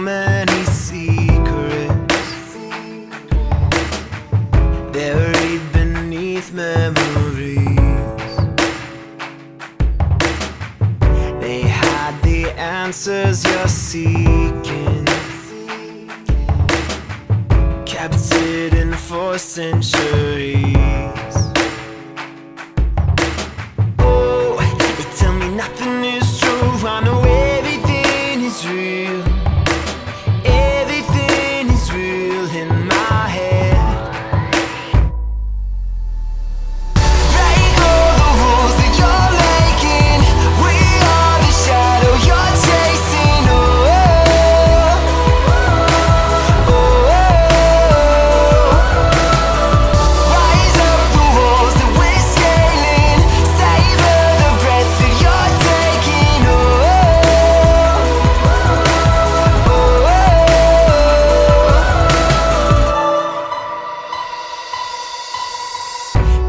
so many secrets buried beneath memories. They hide the answers you're seeking, captured in 4 centuries. Oh, they tell me nothing is true. I know everything is real. Everything is real in my head. Break all the rules that you're making. We are the shadow you're chasing. Oh, oh, oh, oh. Rise up the walls that we're scaling. Savor the breath that you're taking. Oh, oh, oh, oh.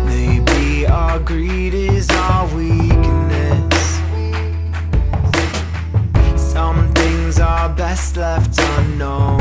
Maybe our greed is our weakness. Some things are best left unknown.